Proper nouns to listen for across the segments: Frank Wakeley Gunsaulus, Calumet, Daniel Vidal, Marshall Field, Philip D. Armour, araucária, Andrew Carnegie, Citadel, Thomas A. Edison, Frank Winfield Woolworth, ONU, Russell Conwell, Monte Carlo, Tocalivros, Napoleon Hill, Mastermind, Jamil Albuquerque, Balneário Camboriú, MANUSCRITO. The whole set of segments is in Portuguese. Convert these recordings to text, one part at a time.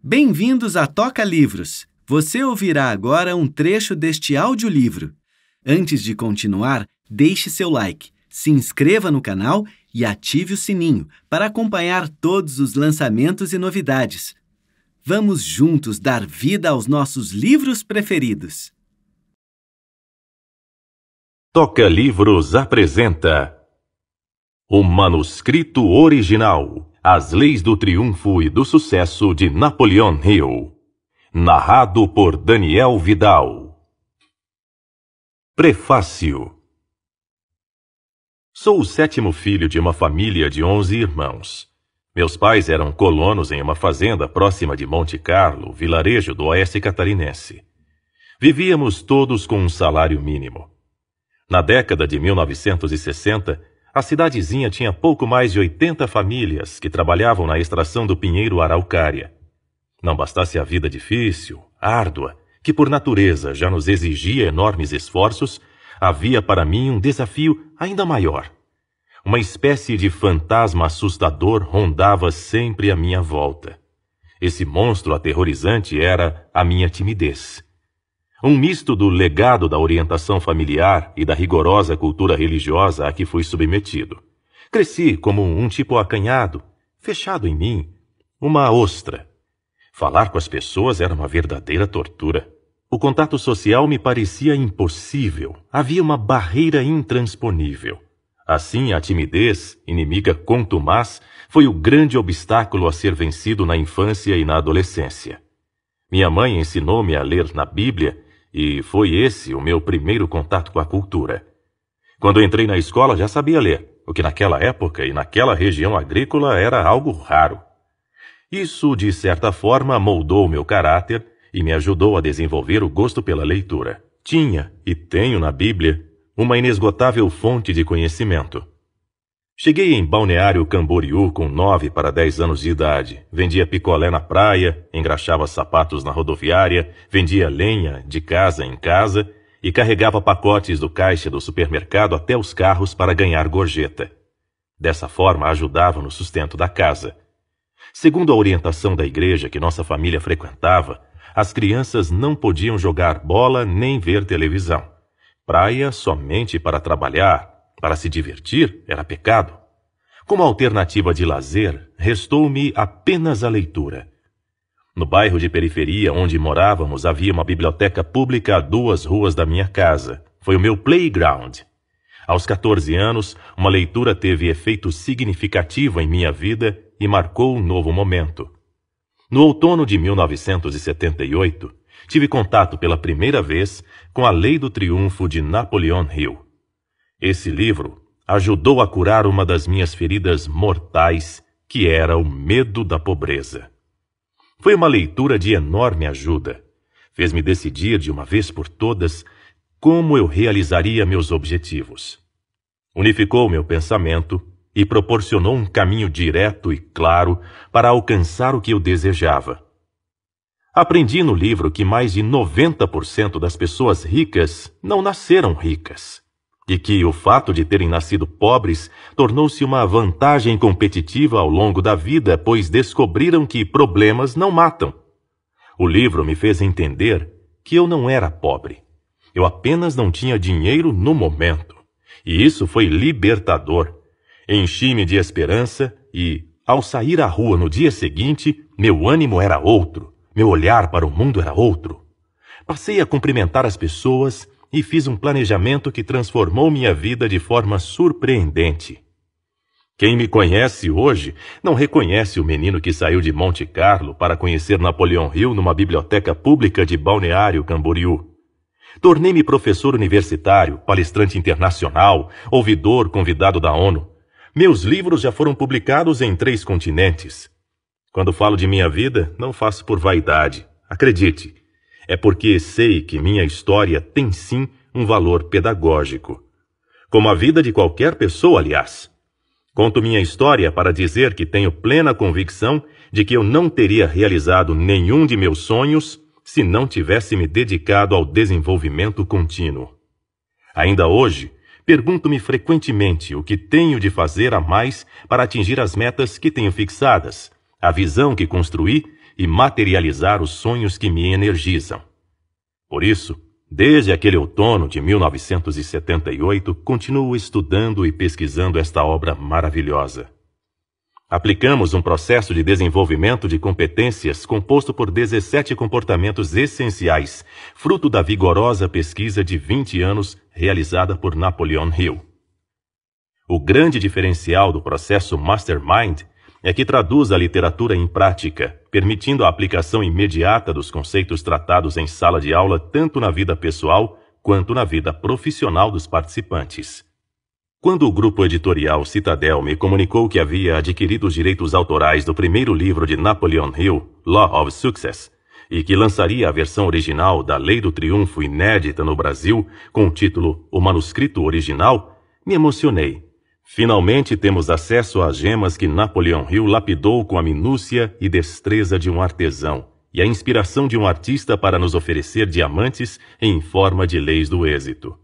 Bem-vindos a Tocalivros. Você ouvirá agora um trecho deste audiolivro. Antes de continuar, deixe seu like, se inscreva no canal e ative o sininho para acompanhar todos os lançamentos e novidades. Vamos juntos dar vida aos nossos livros preferidos. Tocalivros apresenta O Manuscrito Original, As Leis do Triunfo e do Sucesso de Napoleon Hill, narrado por Daniel Vidal. Prefácio. Sou o sétimo filho de uma família de 11 irmãos. Meus pais eram colonos em uma fazenda próxima de Monte Carlo, vilarejo do oeste catarinense. Vivíamos todos com um salário mínimo. Na década de 1960, a cidadezinha tinha pouco mais de 80 famílias que trabalhavam na extração do pinheiro araucária. Não bastasse a vida difícil, árdua, que por natureza já nos exigia enormes esforços, havia para mim um desafio ainda maior. Uma espécie de fantasma assustador rondava sempre à minha volta. Esse monstro aterrorizante era a minha timidez. Um misto do legado da orientação familiar e da rigorosa cultura religiosa a que fui submetido. Cresci como um tipo acanhado, fechado em mim, uma ostra. Falar com as pessoas era uma verdadeira tortura. O contato social me parecia impossível. Havia uma barreira intransponível. Assim, a timidez, inimiga contumaz, foi o grande obstáculo a ser vencido na infância e na adolescência. Minha mãe ensinou-me a ler na Bíblia e foi esse o meu primeiro contato com a cultura. Quando entrei na escola já sabia ler, o que naquela época e naquela região agrícola era algo raro. Isso, de certa forma, moldou meu caráter e me ajudou a desenvolver o gosto pela leitura. Tinha, e tenho na Bíblia, uma inesgotável fonte de conhecimento. Cheguei em Balneário Camboriú com 9 para 10 anos de idade. Vendia picolé na praia, engraxava sapatos na rodoviária, vendia lenha de casa em casa e carregava pacotes do caixa do supermercado até os carros para ganhar gorjeta. Dessa forma ajudava no sustento da casa. Segundo a orientação da igreja que nossa família frequentava, as crianças não podiam jogar bola nem ver televisão. Praia somente para trabalhar, para se divertir, era pecado. Como alternativa de lazer, restou-me apenas a leitura. No bairro de periferia onde morávamos havia uma biblioteca pública a 2 ruas da minha casa. Foi o meu playground. Aos 14 anos, uma leitura teve efeito significativo em minha vida e marcou um novo momento. No outono de 1978, tive contato pela primeira vez com A Lei do Triunfo de Napoleon Hill. Esse livro ajudou a curar uma das minhas feridas mortais, que era o medo da pobreza. Foi uma leitura de enorme ajuda. Fez-me decidir de uma vez por todas como eu realizaria meus objetivos. Unificou meu pensamento e proporcionou um caminho direto e claro para alcançar o que eu desejava. Aprendi no livro que mais de 90% das pessoas ricas não nasceram ricas, e que o fato de terem nascido pobres tornou-se uma vantagem competitiva ao longo da vida, pois descobriram que problemas não matam. O livro me fez entender que eu não era pobre. Eu apenas não tinha dinheiro no momento, e isso foi libertador. Enchi-me de esperança e, ao sair à rua no dia seguinte, meu ânimo era outro. Meu olhar para o mundo era outro. Passei a cumprimentar as pessoas e fiz um planejamento que transformou minha vida de forma surpreendente. Quem me conhece hoje não reconhece o menino que saiu de Monte Carlo para conhecer Napoleon Hill numa biblioteca pública de Balneário Camboriú. Tornei-me professor universitário, palestrante internacional, ouvidor convidado da ONU. Meus livros já foram publicados em 3 continentes. Quando falo de minha vida, não faço por vaidade. Acredite, é porque sei que minha história tem sim um valor pedagógico. Como a vida de qualquer pessoa, aliás. Conto minha história para dizer que tenho plena convicção de que eu não teria realizado nenhum de meus sonhos se não tivesse me dedicado ao desenvolvimento contínuo. Ainda hoje, Pergunto-me frequentemente o que tenho de fazer a mais para atingir as metas que tenho fixadas, a visão que construí e materializar os sonhos que me energizam. Por isso, desde aquele outono de 1978, continuo estudando e pesquisando esta obra maravilhosa. Aplicamos um processo de desenvolvimento de competências composto por 17 comportamentos essenciais, fruto da vigorosa pesquisa de 20 anos realizada por Napoleon Hill. O grande diferencial do processo Mastermind é que traduz a literatura em prática, permitindo a aplicação imediata dos conceitos tratados em sala de aula tanto na vida pessoal quanto na vida profissional dos participantes. Quando o grupo editorial Citadel me comunicou que havia adquirido os direitos autorais do primeiro livro de Napoleon Hill, Law of Success, e que lançaria a versão original da Lei do Triunfo inédita no Brasil, com o título O Manuscrito Original, me emocionei. Finalmente temos acesso às gemas que Napoleon Hill lapidou com a minúcia e destreza de um artesão e a inspiração de um artista para nos oferecer diamantes em forma de leis do êxito.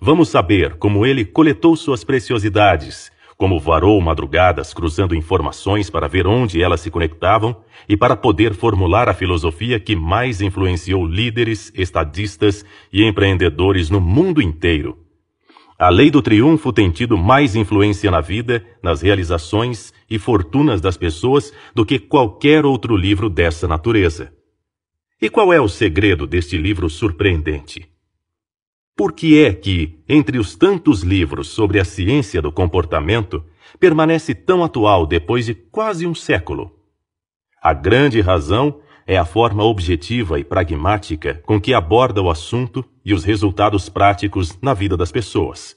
Vamos saber como ele coletou suas preciosidades, como varou madrugadas cruzando informações para ver onde elas se conectavam e para poder formular a filosofia que mais influenciou líderes, estadistas e empreendedores no mundo inteiro. A lei do triunfo tem tido mais influência na vida, nas realizações e fortunas das pessoas do que qualquer outro livro dessa natureza. E qual é o segredo deste livro surpreendente? Por que é que, entre os tantos livros sobre a ciência do comportamento, permanece tão atual depois de quase um século? A grande razão é a forma objetiva e pragmática com que aborda o assunto e os resultados práticos na vida das pessoas.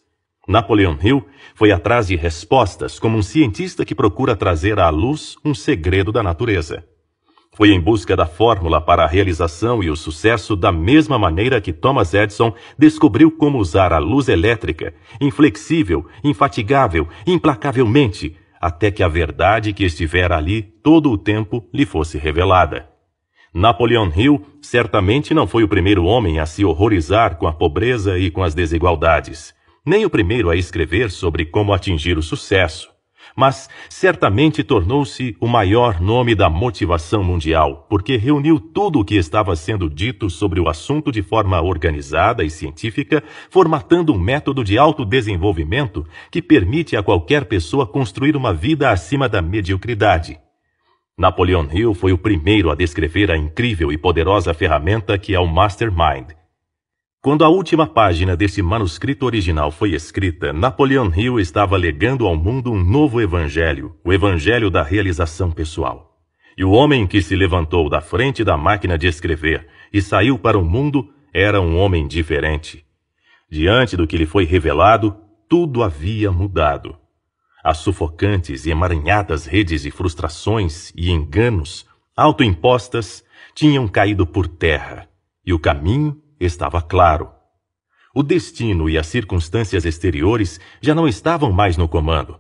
Napoleon Hill foi atrás de respostas como um cientista que procura trazer à luz um segredo da natureza. Foi em busca da fórmula para a realização e o sucesso da mesma maneira que Thomas Edison descobriu como usar a luz elétrica, inflexível, infatigável, implacavelmente, até que a verdade que estivera ali todo o tempo lhe fosse revelada. Napoleon Hill certamente não foi o primeiro homem a se horrorizar com a pobreza e com as desigualdades, nem o primeiro a escrever sobre como atingir o sucesso, mas certamente tornou-se o maior nome da motivação mundial, porque reuniu tudo o que estava sendo dito sobre o assunto de forma organizada e científica, formatando um método de autodesenvolvimento que permite a qualquer pessoa construir uma vida acima da mediocridade. Napoleon Hill foi o primeiro a descrever a incrível e poderosa ferramenta que é o Mastermind. Quando a última página desse manuscrito original foi escrita, Napoleon Hill estava legando ao mundo um novo evangelho, o evangelho da realização pessoal. E o homem que se levantou da frente da máquina de escrever e saiu para o mundo era um homem diferente. Diante do que lhe foi revelado, tudo havia mudado. As sufocantes e emaranhadas redes de frustrações e enganos autoimpostas tinham caído por terra, e o caminho estava claro. O destino e as circunstâncias exteriores já não estavam mais no comando.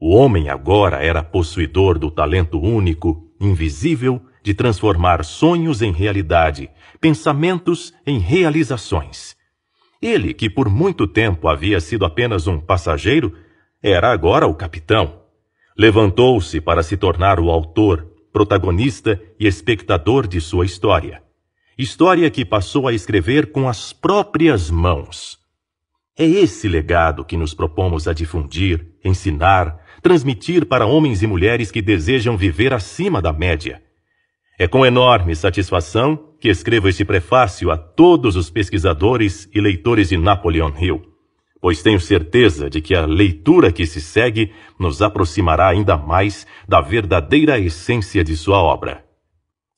O homem agora era possuidor do talento único, invisível, de transformar sonhos em realidade, pensamentos em realizações. Ele, que por muito tempo havia sido apenas um passageiro, era agora o capitão. Levantou-se para se tornar o autor, protagonista e espectador de sua história. História que passou a escrever com as próprias mãos. É esse legado que nos propomos a difundir, ensinar, transmitir para homens e mulheres que desejam viver acima da média. É com enorme satisfação que escrevo este prefácio a todos os pesquisadores e leitores de Napoleon Hill, pois tenho certeza de que a leitura que se segue nos aproximará ainda mais da verdadeira essência de sua obra.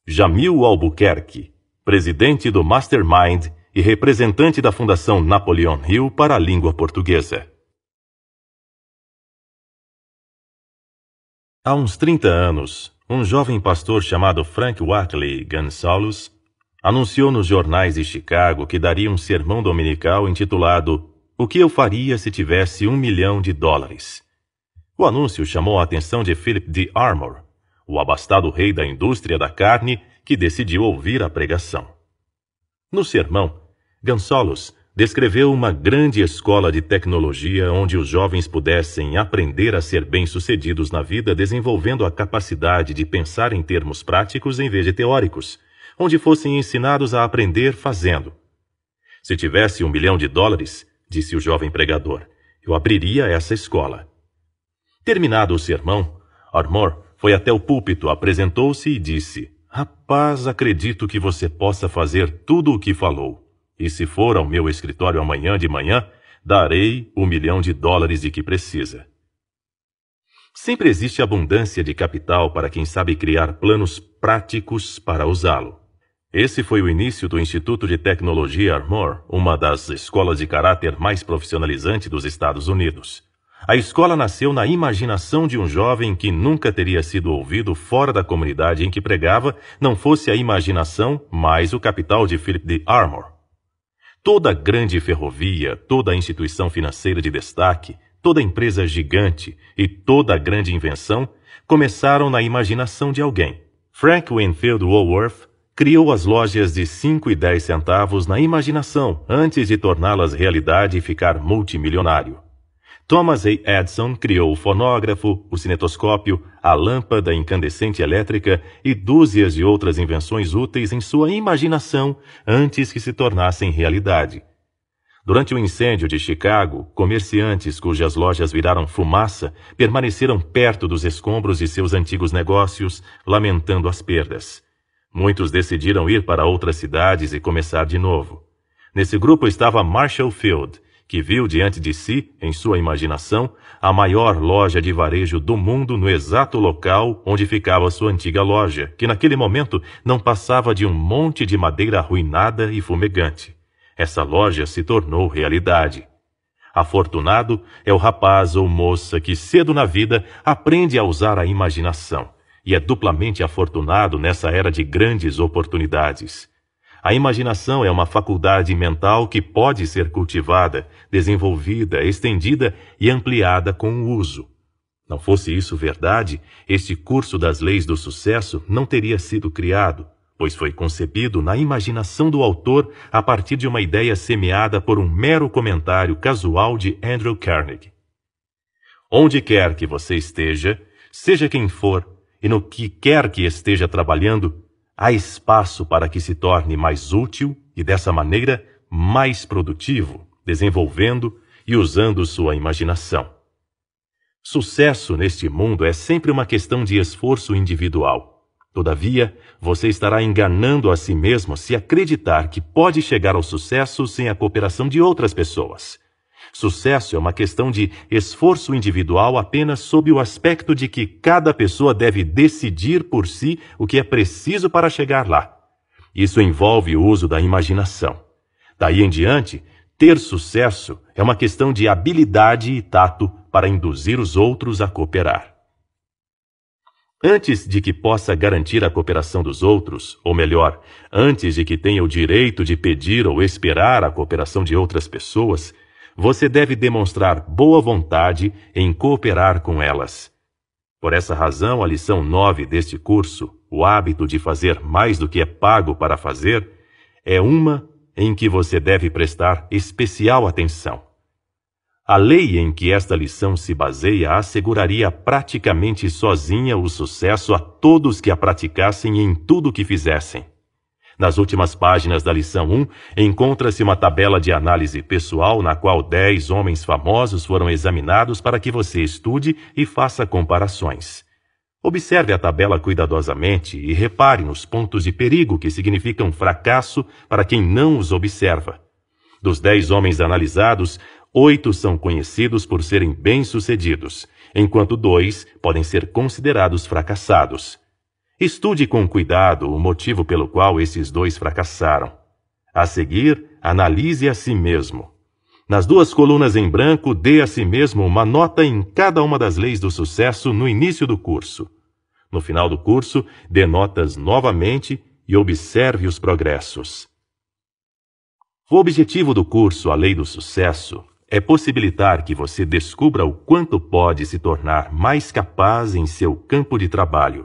Jamil Albuquerque, presidente do Mastermind e representante da Fundação Napoleon Hill para a língua portuguesa. Há uns 30 anos, um jovem pastor chamado Frank Wakeley Gunsaulus anunciou nos jornais de Chicago que daria um sermão dominical intitulado O que eu faria se tivesse $1 milhão? O anúncio chamou a atenção de Philip D. Armour, o abastado rei da indústria da carne, que decidiu ouvir a pregação. No sermão, Gunsaulus descreveu uma grande escola de tecnologia onde os jovens pudessem aprender a ser bem-sucedidos na vida desenvolvendo a capacidade de pensar em termos práticos em vez de teóricos, onde fossem ensinados a aprender fazendo. Se tivesse $1 milhão, disse o jovem pregador, eu abriria essa escola. Terminado o sermão, Armour foi até o púlpito, apresentou-se e disse, rapaz, acredito que você possa fazer tudo o que falou. E se for ao meu escritório amanhã de manhã, darei $1 milhão de que precisa. Sempre existe abundância de capital para quem sabe criar planos práticos para usá-lo. Esse foi o início do Instituto de Tecnologia Armour, uma das escolas de caráter mais profissionalizante dos Estados Unidos. A escola nasceu na imaginação de um jovem que nunca teria sido ouvido fora da comunidade em que pregava, não fosse a imaginação, mas o capital de Philip D. Armour. Toda grande ferrovia, toda instituição financeira de destaque, toda empresa gigante e toda grande invenção começaram na imaginação de alguém. Frank Winfield Woolworth criou as lojas de 5 e 10 centavos na imaginação antes de torná-las realidade e ficar multimilionário. Thomas A. Edison criou o fonógrafo, o cinetoscópio, a lâmpada incandescente elétrica e dúzias de outras invenções úteis em sua imaginação antes que se tornassem realidade. Durante o incêndio de Chicago, comerciantes cujas lojas viraram fumaça permaneceram perto dos escombros de seus antigos negócios, lamentando as perdas. Muitos decidiram ir para outras cidades e começar de novo. Nesse grupo estava Marshall Field, que viu diante de si, em sua imaginação, a maior loja de varejo do mundo no exato local onde ficava sua antiga loja, que naquele momento não passava de um monte de madeira arruinada e fumegante. Essa loja se tornou realidade. Afortunado é o rapaz ou moça que cedo na vida aprende a usar a imaginação, e é duplamente afortunado nessa era de grandes oportunidades. A imaginação é uma faculdade mental que pode ser cultivada, desenvolvida, estendida e ampliada com o uso. Não fosse isso verdade, este curso das leis do sucesso não teria sido criado, pois foi concebido na imaginação do autor a partir de uma ideia semeada por um mero comentário casual de Andrew Carnegie. Onde quer que você esteja, seja quem for, e no que quer que esteja trabalhando, há espaço para que se torne mais útil e, dessa maneira, mais produtivo, desenvolvendo e usando sua imaginação. Sucesso neste mundo é sempre uma questão de esforço individual. Todavia, você estará enganando a si mesmo se acreditar que pode chegar ao sucesso sem a cooperação de outras pessoas. Sucesso é uma questão de esforço individual apenas sob o aspecto de que cada pessoa deve decidir por si o que é preciso para chegar lá. Isso envolve o uso da imaginação. Daí em diante, ter sucesso é uma questão de habilidade e tato para induzir os outros a cooperar. Antes de que possa garantir a cooperação dos outros, ou melhor, antes de que tenha o direito de pedir ou esperar a cooperação de outras pessoas, você deve demonstrar boa vontade em cooperar com elas. Por essa razão, a lição 9 deste curso, o hábito de fazer mais do que é pago para fazer, é uma em que você deve prestar especial atenção. A lei em que esta lição se baseia asseguraria praticamente sozinha o sucesso a todos que a praticassem em tudo o que fizessem. Nas últimas páginas da lição 1, encontra-se uma tabela de análise pessoal na qual 10 homens famosos foram examinados para que você estude e faça comparações. Observe a tabela cuidadosamente e repare nos pontos de perigo que significam fracasso para quem não os observa. Dos 10 homens analisados, 8 são conhecidos por serem bem-sucedidos, enquanto 2 podem ser considerados fracassados. Estude com cuidado o motivo pelo qual esses 2 fracassaram. A seguir, analise a si mesmo. Nas 2 colunas em branco, dê a si mesmo uma nota em cada uma das leis do sucesso no início do curso. No final do curso, dê notas novamente e observe os progressos. O objetivo do curso A Lei do Sucesso é possibilitar que você descubra o quanto pode se tornar mais capaz em seu campo de trabalho.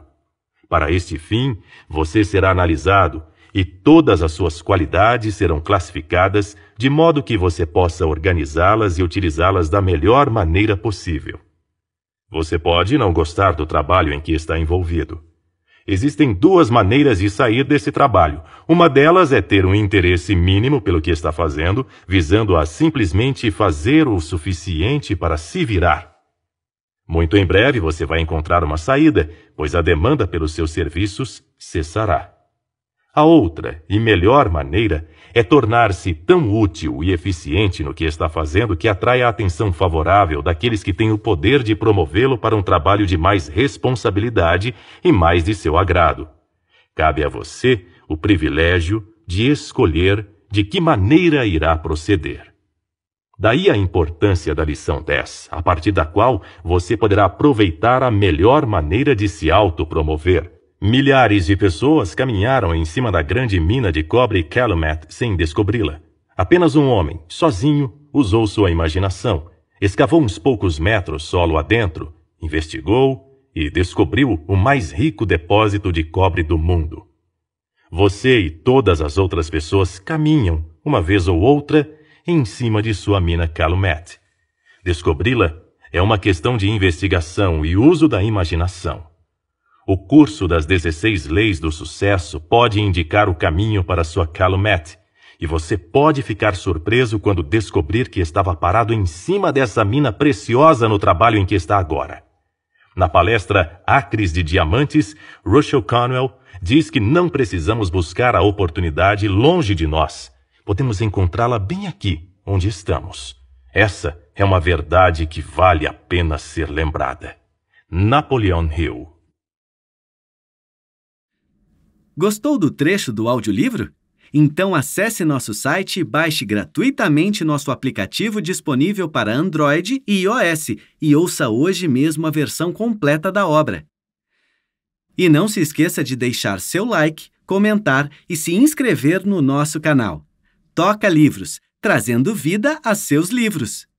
Para este fim, você será analisado e todas as suas qualidades serão classificadas de modo que você possa organizá-las e utilizá-las da melhor maneira possível. Você pode não gostar do trabalho em que está envolvido. Existem duas maneiras de sair desse trabalho. Uma delas é ter um interesse mínimo pelo que está fazendo, visando a simplesmente fazer o suficiente para se virar. Muito em breve você vai encontrar uma saída, pois a demanda pelos seus serviços cessará. A outra e melhor maneira é tornar-se tão útil e eficiente no que está fazendo que atrai a atenção favorável daqueles que têm o poder de promovê-lo para um trabalho de mais responsabilidade e mais de seu agrado. Cabe a você o privilégio de escolher de que maneira irá proceder. Daí a importância da lição 10, a partir da qual você poderá aproveitar a melhor maneira de se autopromover. Milhares de pessoas caminharam em cima da grande mina de cobre Calumet sem descobri-la. Apenas um homem, sozinho, usou sua imaginação. Escavou uns poucos metros solo adentro, investigou e descobriu o mais rico depósito de cobre do mundo. Você e todas as outras pessoas caminham, uma vez ou outra, em cima de sua mina Calumet. Descobri-la é uma questão de investigação e uso da imaginação. O curso das 16 leis do sucesso pode indicar o caminho para sua Calumet, e você pode ficar surpreso quando descobrir que estava parado em cima dessa mina preciosa no trabalho em que está agora. Na palestra Acres de Diamantes, Russell Conwell diz que não precisamos buscar a oportunidade longe de nós. Podemos encontrá-la bem aqui, onde estamos. Essa é uma verdade que vale a pena ser lembrada. Napoleon Hill. Gostou do trecho do audiolivro? Então acesse nosso site e baixe gratuitamente nosso aplicativo disponível para Android e iOS e ouça hoje mesmo a versão completa da obra. E não se esqueça de deixar seu like, comentar e se inscrever no nosso canal. Toca Livros, trazendo vida a seus livros!